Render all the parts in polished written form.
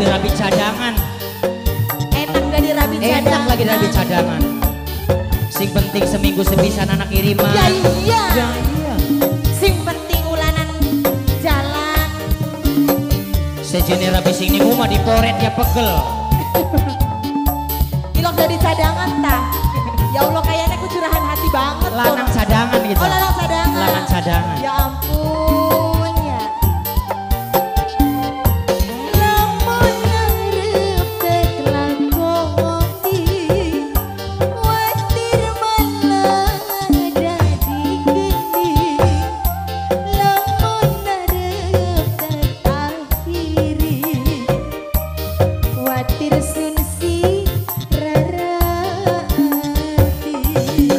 Rabi cadangan, enak gak di rabi cadangan? Enak lagi rabi cadangan. Sing penting seminggu sepisan anak kiriman. Ya iya. Ya, iya. Sing penting ulanan jalan. Sejene rabi sing niku mah diporet ya pegel. Ilok dari cadangan tah. Ya Allah kayaknya ku curahan hati banget. Lanang toh. Cadangan gitu. Oh lanang cadangan. Lanang cadangan. Ya ampun.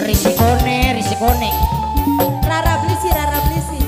Risikone, risikone. Rara beli sih, rara beli sih.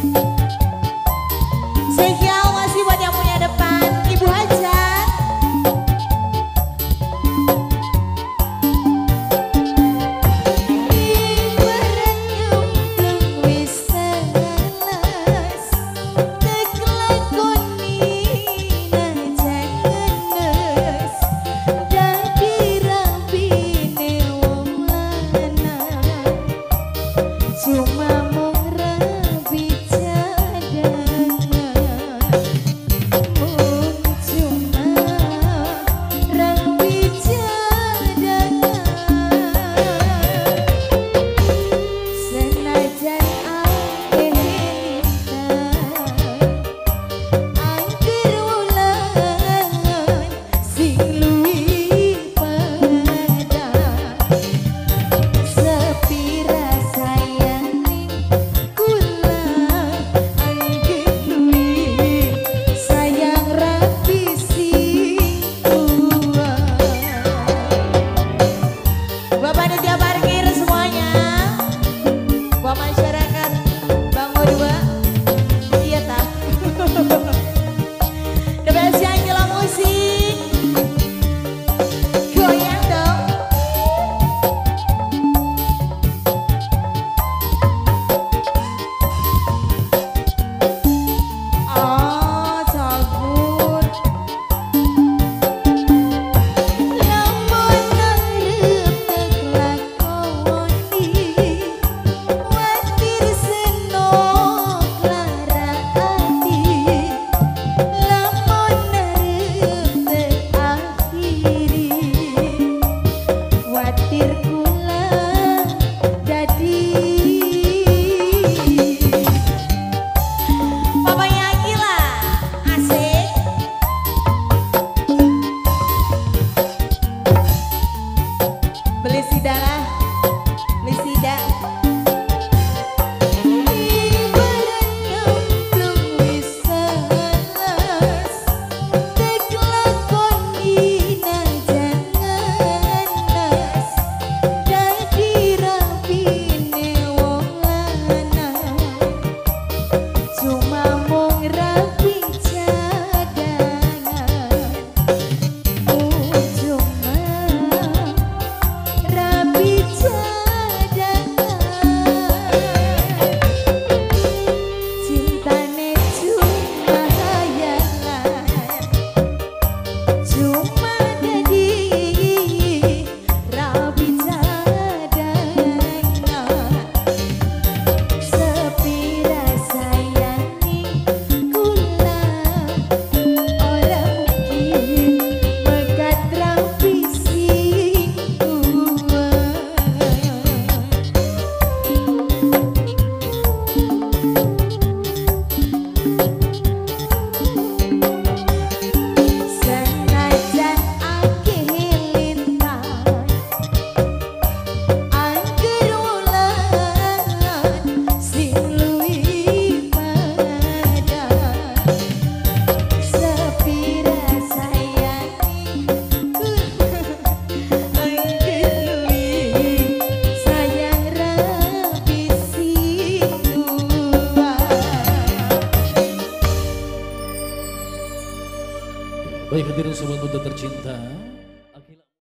Baik hadirin sobat muda tercinta.